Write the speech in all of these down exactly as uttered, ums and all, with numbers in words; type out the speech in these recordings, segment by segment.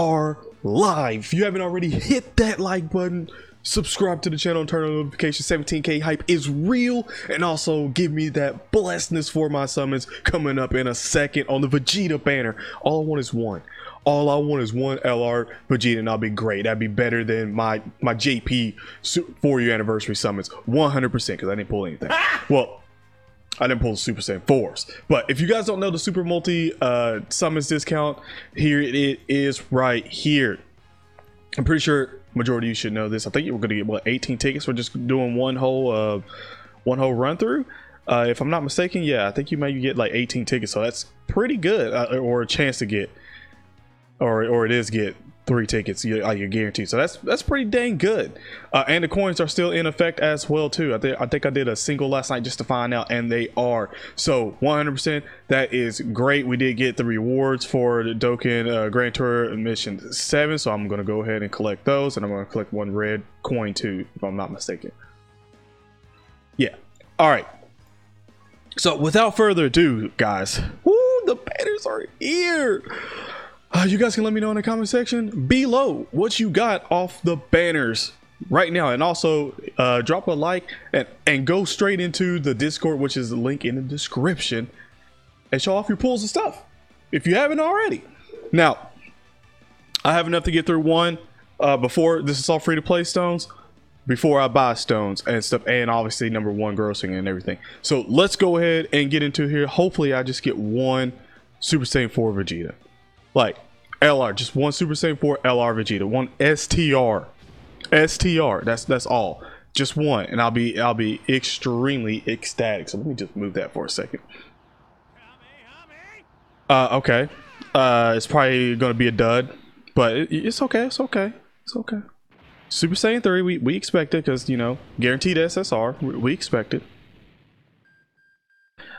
are live. If you haven't already, hit that like button, subscribe to the channel, and turn on notifications. seventeen K hype is real, and also give me that blessedness for my summons coming up in a second on the Vegeta banner. All I want is one. All I want is one L R Vegeta, and I'll be great. That'd be better than my my J P four year anniversary summons, one hundred percent, because I didn't pull anything. Ah! Well, I didn't pull the Super Saiyan fours. But if you guys don't know the Super Multi uh, Summons discount, here it is right here. I'm pretty sure majority of you should know this. I think you were going to get, what, eighteen tickets for just doing one whole uh, one whole run through. Uh, if I'm not mistaken, yeah, I think you might get like eighteen tickets. So that's pretty good, uh, or a chance to get, or or it is get three tickets. You, uh, you're guaranteed. So that's that's pretty dang good. Uh, and the coins are still in effect as well too. I think I think I did a single last night just to find out, and they are. So one hundred percent, that is great. We did get the rewards for the Dokkan uh, Grand Tour Mission seven. So I'm gonna go ahead and collect those, and I'm gonna collect one red coin too, if I'm not mistaken. Yeah. All right. So without further ado, guys. Woo! The banners are here. Uh, you guys can let me know in the comment section below what you got off the banners right now, and also uh, drop a like and, and go straight into the Discord, which is the link in the description, and show off your pulls and stuff if you haven't already. Now, I have enough to get through one uh, before this is all free to play stones, before I buy stones and stuff, and obviously number one grossing and everything. So let's go ahead and get into here. Hopefully I just get one Super Saiyan four Vegeta. Like L R, just one Super Saiyan four L R Vegeta, one S T R, S T R. That's that's all, just one, and I'll be I'll be extremely ecstatic. So let me just move that for a second. Uh, okay, uh, it's probably gonna be a dud, but it, it's okay, it's okay, it's okay. Super Saiyan three, we we expect it, because you know, guaranteed S S R, we, we expect it.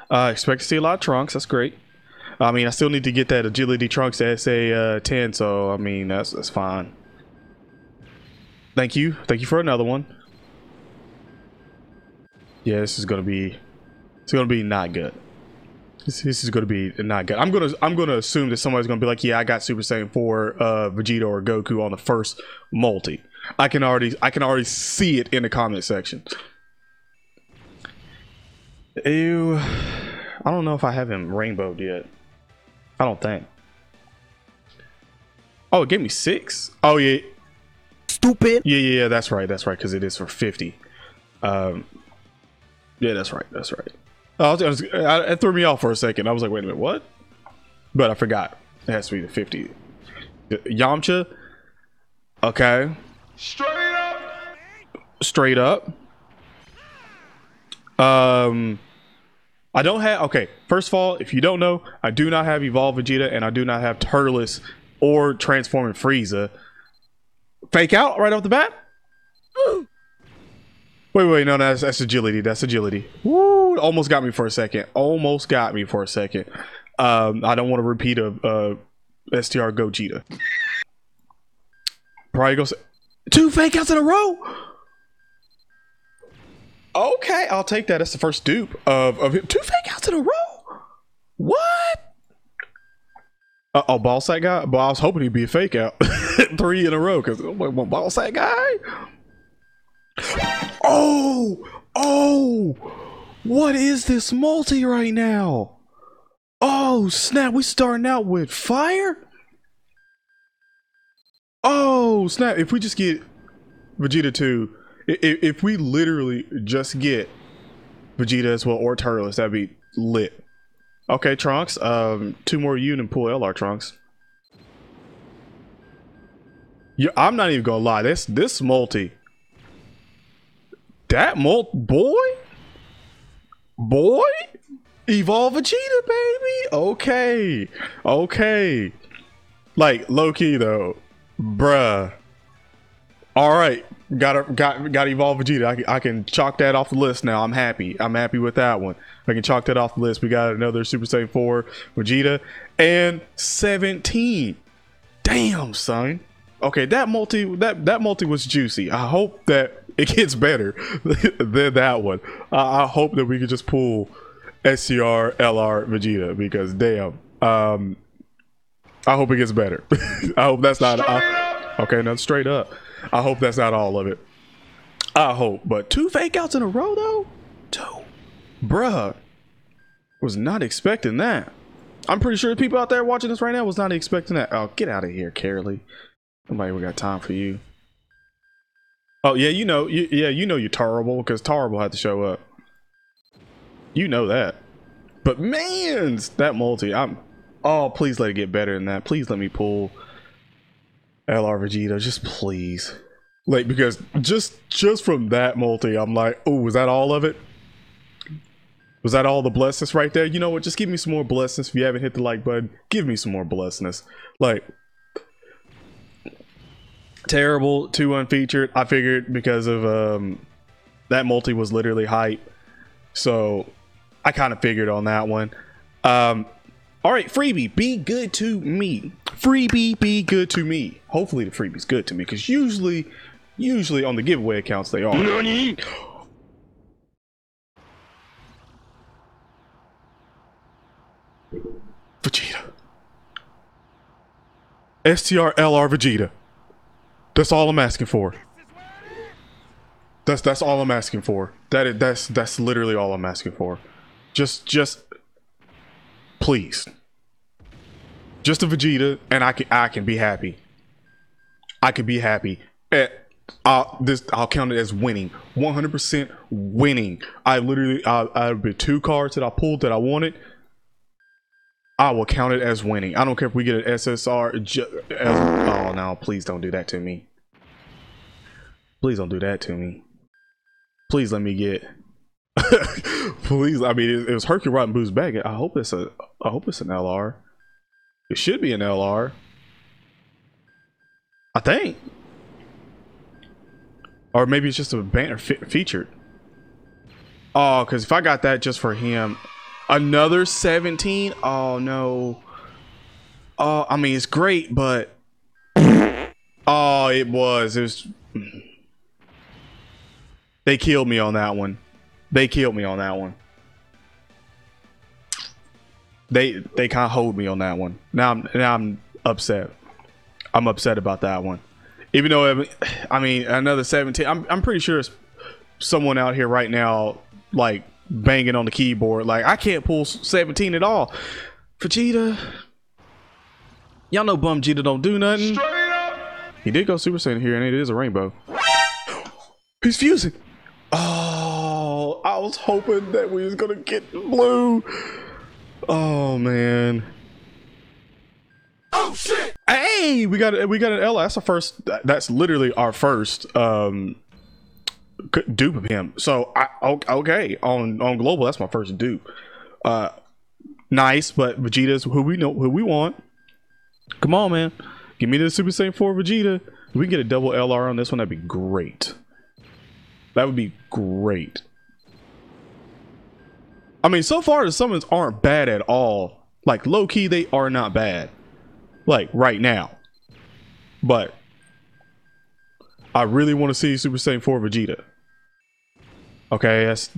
Uh, expect to see a lot of Trunks. That's great. I mean, I still need to get that agility Trunks to S A ten, so I mean, that's that's fine. Thank you, thank you for another one. Yeah, this is gonna be, it's gonna be not good. This, this is gonna be not good. I'm gonna I'm gonna assume that somebody's gonna be like, yeah, I got Super Saiyan four uh, Vegeta or Goku on the first multi. I can already I can already see it in the comment section. Ew, I don't know if I have him rainbowed yet. I don't think. Oh, it gave me six. Oh yeah. Stupid. Yeah, yeah, yeah. That's right. That's right. Because it is for fifty. Um. Yeah, that's right. That's right. I was, I was, I, it threw me off for a second. I was like, wait a minute, what? But I forgot. It has to be the fifty. Yamcha. Okay. Straight up. Straight up. Um. I don't have, okay, first of all, if you don't know, I do not have Evolved Vegeta, and I do not have Turles or Transforming Frieza. Fake out right off the bat? Ooh. Wait, wait, no, that's, that's agility, that's agility. Woo, almost got me for a second, almost got me for a second. Um, I don't want to repeat a, a S T R Gogeta. Probably goes, two fake outs in a row? Okay, I'll take that. That's the first dupe of, of him. Two fake outs in a row? What? Uh oh, ball sack guy? But I was hoping he'd be a fake out. Three in a row, because I'm like, ball sack guy? Oh! Oh! What is this multi right now? Oh, snap. We starting out with fire? Oh, snap. If we just get Vegeta two. If we literally just get Vegeta as well, or Turles, that'd be lit. Okay, Trunks. Um, two more you and pull L R Trunks. Yeah, I'm not even gonna lie. This this multi, that multi, boy, boy, Evolve Vegeta, baby. Okay, okay. Like low key though, bruh. All right. Got got got Evolved Vegeta. I can, I can chalk that off the list now. I'm happy. I'm happy with that one. I can chalk that off the list. We got another Super Saiyan four Vegeta and seventeen. Damn, son. Okay, that multi that that multi was juicy. I hope that it gets better than that one. Uh, I hope that we could just pull S C R L R Vegeta, because damn. Um, I hope it gets better. I hope that's not I, okay. Now straight up, I hope that's not all of it. I hope, but two fake outs in a row though, two, bruh, was not expecting that. I'm pretty sure the people out there watching this right now was not expecting that. Oh, get out of here, Carolee. Nobody we got time for you. Oh yeah, you know, you, yeah, you know you're terrible because terrible had to show up. You know that. But man's that multi. I'm. Oh, please let it get better than that. Please let me pull L R Vegeta. Just please. Like, because just just from that multi, I'm like, oh, was that all of it? Was that all the blessings right there? You know what? Just give me some more blessings. If you haven't hit the like button, give me some more blessings. Like, terrible, too unfeatured. I figured because of um, that multi was literally hype. So I kind of figured on that one. Um, all right, freebie, be good to me. Freebie, be good to me. Hopefully the freebie's good to me because usually, usually on the giveaway accounts, they are. Nani? Vegeta. S T R L R Vegeta. That's all I'm asking for. That's that's all I'm asking for. That is, that's that's literally all I'm asking for. Just just please. Just a Vegeta and I can I can be happy. I could be happy. I'll, this I'll count it as winning. one hundred percent winning. I literally I I've been two cards that I pulled that I wanted. I will count it as winning. I don't care if we get an S S R. J as oh, no, please don't do that to me. Please don't do that to me. Please let me get... please, I mean, it, it was Hercule Rotten Boost back. I hope it's a. I hope it's an L R. It should be an L R. I think. Or maybe it's just a banner fe featured. Oh, because if I got that just for him... Another seventeen? Oh no. Oh, I mean it's great, but oh, it was. It was. They killed me on that one. They killed me on that one. They they kind of hold me on that one. Now I'm now I'm upset. I'm upset about that one. Even though I mean another seventeen. I'm I'm pretty sure it's someone out here right now like. Banging on the keyboard like I can't pull seventeen at all. Vegeta, y'all know Bum Gita don't do nothing. He did go Super Saiyan here, and it is a rainbow. He's fusing. Oh, I was hoping that we was gonna get blue. Oh man. Oh shit. Hey, we got we got an L. That's our first. That's literally our first. Um. Dupe of him. So I okay on on global. That's my first dupe. Uh, nice, but Vegeta's who we know who we want. Come on, man, give me the Super Saiyan four Vegeta. If we can get a double L R on this one, that'd be great. That would be great. I mean, so far the summons aren't bad at all. Like low key, they are not bad. Like right now, but I really want to see Super Saiyan four Vegeta. Okay, that's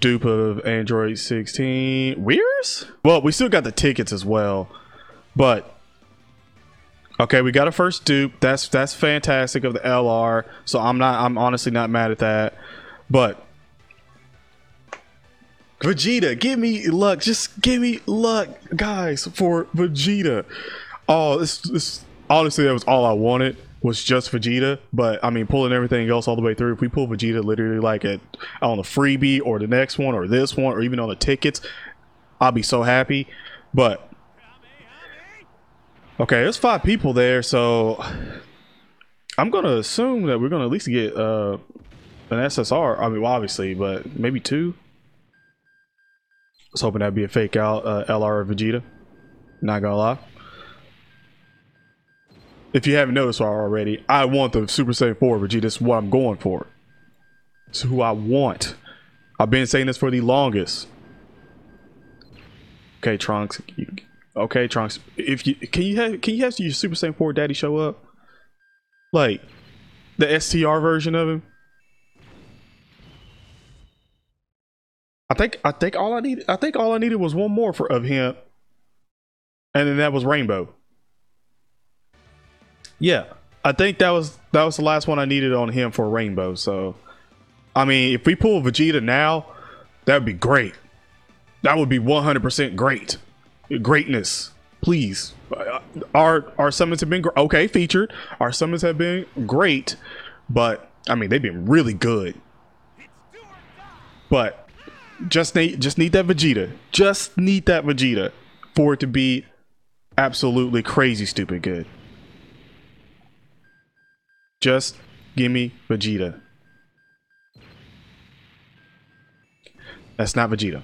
dupe of Android sixteen. Weirs? Well, we still got the tickets as well, but okay, we got a first dupe. That's that's fantastic of the L R. So I'm not. I'm honestly not mad at that. But Vegeta, give me luck. Just give me luck, guys, for Vegeta. Oh, this this honestly that was all I wanted. Was just Vegeta, but I mean pulling everything else all the way through. If we pull Vegeta literally like at on the freebie or the next one or this one or even on the tickets, I'll be so happy. But okay, there's five people there, so I'm gonna assume that we're gonna at least get uh, an S S R. I mean, well, obviously, but maybe two. I was hoping that'd be a fake out uh, L R or Vegeta. Not gonna lie. If you haven't noticed already, I want the Super Saiyan four Vegeta. This is what I'm going for. It's who I want. I've been saying this for the longest. Okay, Trunks. Okay, Trunks. If you can you have can you have your Super Saiyan four Daddy show up? Like the S T R version of him. I think I think all I needed I think all I needed was one more for of him, and then that was Rainbow. Yeah, I think that was that was the last one I needed on him for Rainbow. So, I mean, if we pull Vegeta now, that'd be great. That would be one hundred percent great. Greatness, please. Our our summons have been gr- okay featured. Our summons have been great, but I mean they've been really good. But just need just need that Vegeta. Just need that Vegeta for it to be absolutely crazy stupid good. Just give me Vegeta. That's not Vegeta.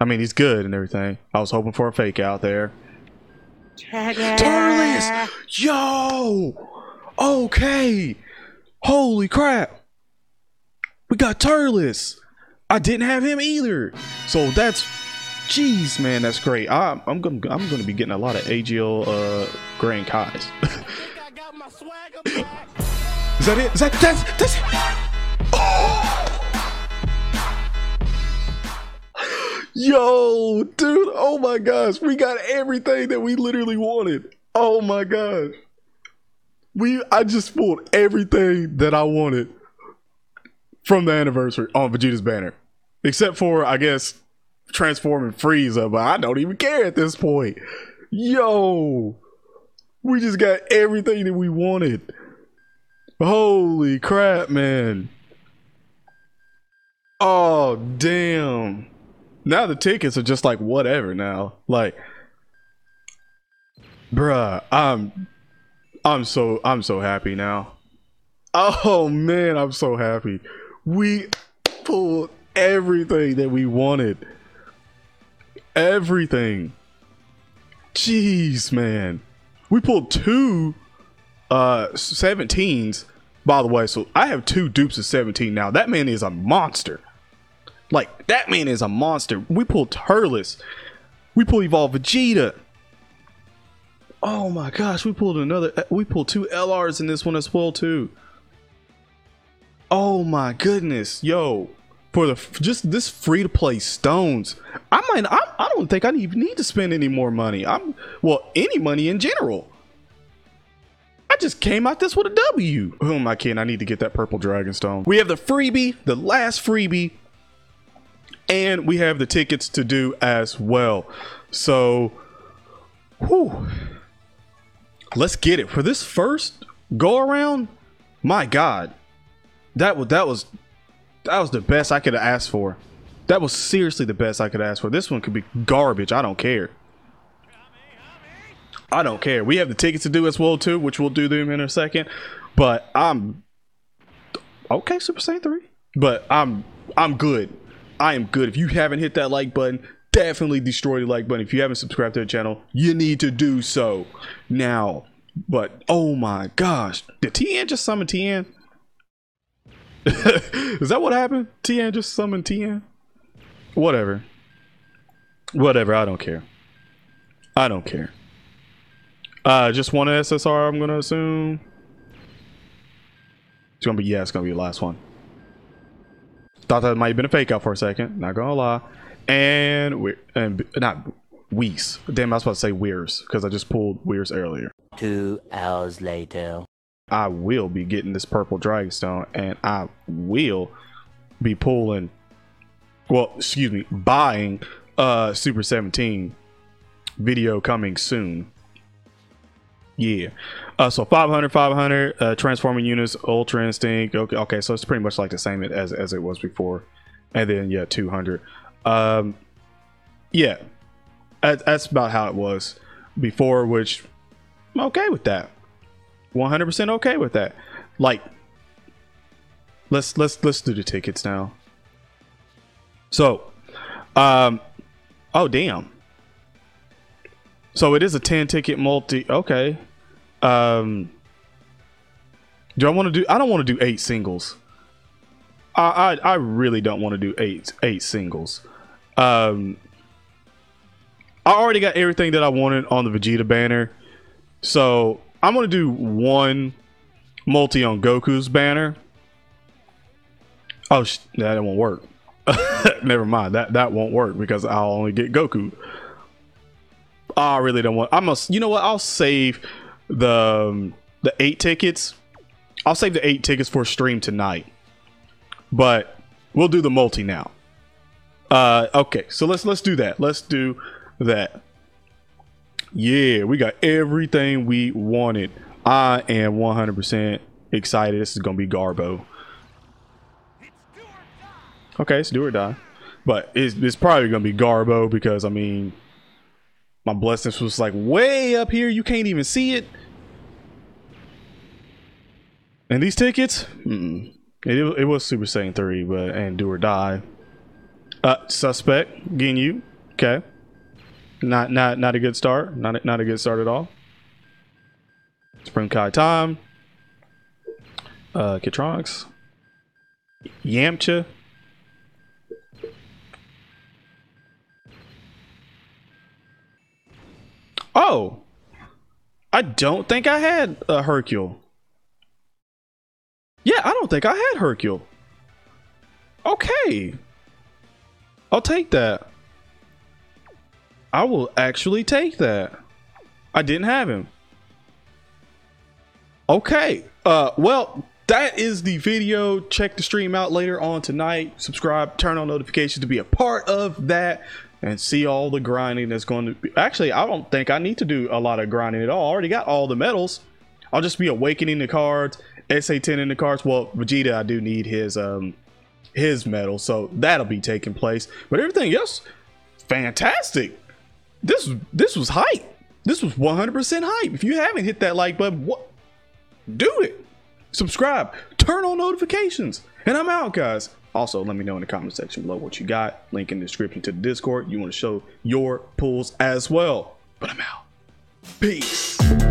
I mean, he's good and everything. I was hoping for a fake out there. Turles! Yo! Okay! Holy crap! We got Turles! I didn't have him either! So that's... Jeez, man, that's great. I'm, I'm gonna I'm gonna be getting a lot of A G L uh, Grand Kai's. Is that it? Is that... That's... That's... Oh! Yo, dude, oh my gosh, we got everything that we literally wanted. Oh my gosh. We I just pulled everything that I wanted from the anniversary on Vegeta's banner. Except for, I guess, Transforming Frieza, but I don't even care at this point. Yo, we just got everything that we wanted. Holy crap, man. Oh, damn. Now the tickets are just like whatever now. Like, bruh, I'm I'm so I'm so happy now. Oh man, I'm so happy. We pulled everything that we wanted. Everything. Jeez, man. We pulled two uh seventeens, by the way. So I have two dupes of seventeen now. That man is a monster. Like, that man is a monster. We pulled Turles. We pulled Evolved Vegeta. Oh my gosh, we pulled another. We pulled two L Rs in this one as well, too. Oh my goodness, yo. For the just this free-to-play stones. I might I, I don't think I even need to spend any more money. I'm well, any money in general. I just came out this with a W. Who am I kidding? I need to get that purple dragon stone. We have the freebie, the last freebie. And we have the tickets to do as well. So, whew, let's get it. For this first go around, my God, that was, that was, that was the best I could have asked for. That was seriously the best I could ask for. This one could be garbage. I don't care. I don't care. We have the tickets to do as well too, which we'll do them in a second. But I'm, okay, Super Saiyan three. But I'm, I'm good. I am good. If you haven't hit that like button, definitely destroy the like button. If you haven't subscribed to the channel, you need to do so now. But oh my gosh, did Tien just summon Tien? Is that what happened? Tien just summoned Tien? Whatever. Whatever. I don't care. I don't care. Uh, just one S S R. I'm gonna assume. It's gonna be yeah. It's gonna be the last one. Thought that might have been a fake out for a second, not gonna lie. And we're and not Weiss. Damn, I was about to say Weirs because I just pulled Weirs earlier. Two hours later, I will be getting this purple dragonstone, and I will be pulling. Well, excuse me, buying uh Super seventeen video coming soon. Yeah, uh, so five hundred, five hundred, uh, transforming units, Ultra Instinct. Okay, okay, so it's pretty much like the same as as it was before, and then yeah, two hundred. Um, yeah, that, that's about how it was before, which I'm okay with that. one hundred percent okay with that. Like, let's let's let's do the tickets now. So, um, oh damn. So it is a ten ticket multi. Okay. Um, do I want to do? I don't want to do eight singles. I I, I really don't want to do eight eight singles. Um, I already got everything that I wanted on the Vegeta banner, so I'm gonna do one multi on Goku's banner. Oh, sh that won't work. Never mind. That that won't work because I'll only get Goku. I really don't want. I must. You know what? I'll save the um, the eight tickets. I'll save the eight tickets for a stream tonight, but we'll do the multi now. Uh, okay, so let's let's do that. Let's do that. Yeah, we got everything we wanted. I am one hundred percent excited. This is gonna be Garbo. Okay, it's do or die, but it's, it's probably gonna be Garbo because I mean, my blessings was like way up here. You can't even see it. And these tickets, mm-mm. it, it was Super Saiyan three, but and do or die. Uh, suspect Ginyu. Okay, not not not a good start. Not a, not a good start at all. Spring Kai time. Uh, Kitronks. Yamcha. Oh, I don't think I had a Hercule. Yeah, I don't think I had Hercule. Okay. I'll take that. I will actually take that. I didn't have him. Okay. Uh, well, that is the video. Check the stream out later on tonight. Subscribe, turn on notifications to be a part of that and see all the grinding that's going to be. Actually, I don't think I need to do a lot of grinding at all. I already got all the medals. I'll just be awakening the cards. S A ten in the cards. Well, Vegeta, I do need his um his medal, so that'll be taking place. But everything else, fantastic. This this was hype. This was one hundred percent hype. If you haven't hit that like button, what? Do it. Subscribe. Turn on notifications. And I'm out, guys. Also, let me know in the comment section below what you got. Link in the description to the Discord. You want to show your pulls as well. But I'm out. Peace.